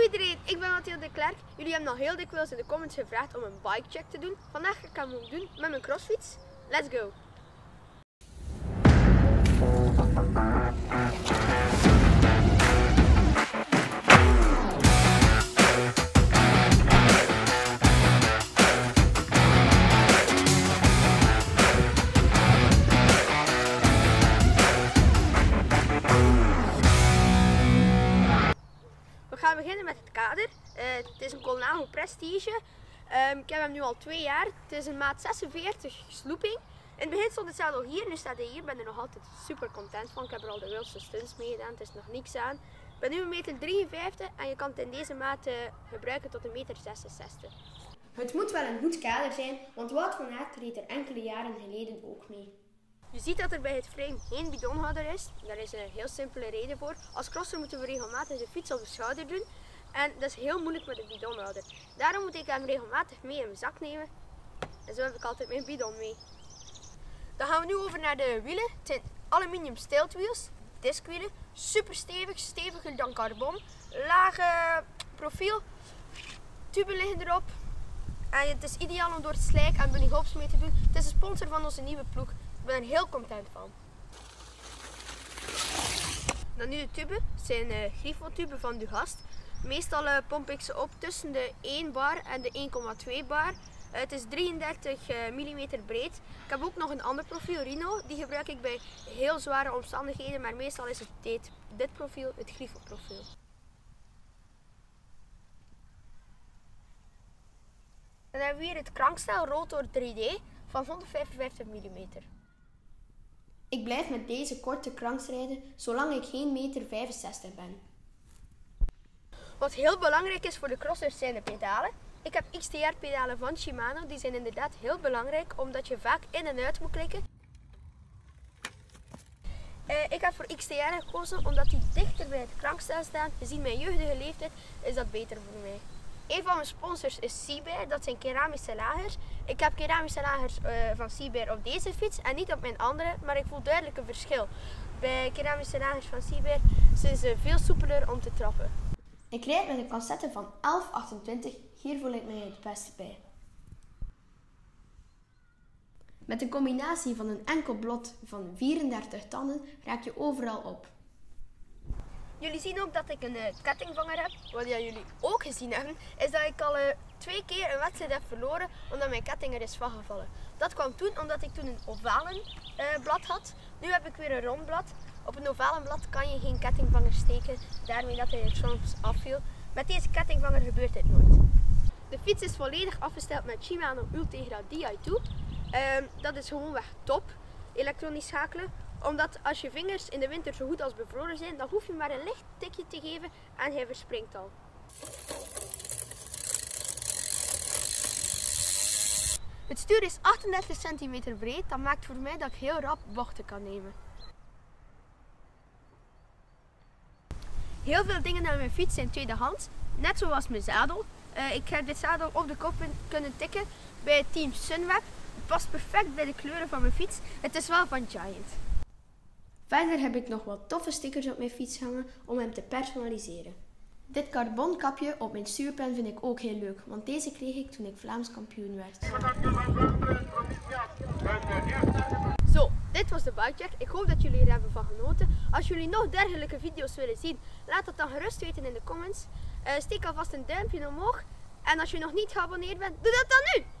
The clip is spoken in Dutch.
Hallo iedereen, ik ben Matteo Declercq. Jullie hebben al heel dikwijls in de comments gevraagd om een bikecheck te doen. Vandaag ga ik hem doen met mijn crossfiets. Let's go! We beginnen met het kader. Het is een Colnago Prestige. Ik heb hem nu al 2 jaar. Het is een maat 46 sloeping. In het begin stond het zadel hier, nu staat hij hier. Ik ben er nog altijd super content van. Ik heb er al de wildste stunts mee gedaan, het is nog niks aan. Ik ben nu 1,53 meter en je kan het in deze maat gebruiken tot 1,66 meter. Het moet wel een goed kader zijn, want Wout van Aert reed er enkele jaren geleden ook mee. Je ziet dat er bij het frame geen bidonhouder is. Daar is een heel simpele reden voor. Als crosser moeten we regelmatig de fiets op de schouder doen. En dat is heel moeilijk met een bidonhouder. Daarom moet ik hem regelmatig mee in mijn zak nemen. En zo heb ik altijd mijn bidon mee. Dan gaan we nu over naar de wielen. Het zijn aluminium stiltwiels, diskwielen. Super stevig, steviger dan carbon. Lage profiel. Tuben liggen erop. En het is ideaal om door het slijk en bunny hops mee te doen. Het is de sponsor van onze nieuwe ploeg. Ik ben er heel content van. Dan nu de tuben. Het zijn griffeltuben van Dugast. Meestal pomp ik ze op tussen de 1 bar en de 1,2 bar. Het is 33 mm breed. Ik heb ook nog een ander profiel, Rhino. Die gebruik ik bij heel zware omstandigheden, maar meestal is het dit profiel, het griffelprofiel. Dan hebben we hier het krankstel Rotor 3D van 155 mm. Ik blijf met deze korte kranks rijden, zolang ik geen 1,65 meter ben. Wat heel belangrijk is voor de crossers zijn de pedalen. Ik heb XTR pedalen van Shimano, die zijn inderdaad heel belangrijk, omdat je vaak in en uit moet klikken. Ik heb voor XTR gekozen, omdat die dichter bij het krankstel staan. Gezien mijn jeugdige leeftijd is dat beter voor mij. Een van mijn sponsors is C-Bear, dat zijn keramische lagers. Ik heb keramische lagers van C-Bear op deze fiets en niet op mijn andere, maar ik voel duidelijk een verschil. Bij keramische lagers van C-Bear zijn ze veel soepeler om te trappen. Ik rijd met een cassette van 1128, hier voel ik mij het beste bij. Met een combinatie van een enkel blot van 34 tanden raak je overal op. Jullie zien ook dat ik een kettingvanger heb. Wat jullie ook gezien hebben, is dat ik al 2 keer een wedstrijd heb verloren omdat mijn ketting er is vangevallen. Dat kwam toen omdat ik toen een ovalenblad had. Nu heb ik weer een rond blad. Op een ovalenblad kan je geen kettingvanger steken, daarmee dat hij er soms afviel. Met deze kettingvanger gebeurt dit nooit. De fiets is volledig afgesteld met Shimano Ultegra Di2. Dat is gewoonweg top, elektronisch schakelen. Omdat als je vingers in de winter zo goed als bevroren zijn, dan hoef je maar een licht tikje te geven en hij verspringt al. Het stuur is 38 cm breed, dat maakt voor mij dat ik heel rap bochten kan nemen. Heel veel dingen aan mijn fiets zijn tweedehands, net zoals mijn zadel. Ik heb dit zadel op de kop kunnen tikken bij het team Sunweb. Het past perfect bij de kleuren van mijn fiets. Het is wel van Giant. Verder heb ik nog wat toffe stickers op mijn fiets hangen om hem te personaliseren. Dit carbon kapje op mijn stuurpen vind ik ook heel leuk, want deze kreeg ik toen ik Vlaams kampioen werd. Zo, dit was de bikecheck. Ik hoop dat jullie er hebben van genoten. Als jullie nog dergelijke video's willen zien, laat dat dan gerust weten in de comments. Steek alvast een duimpje omhoog. En als je nog niet geabonneerd bent, doe dat dan nu!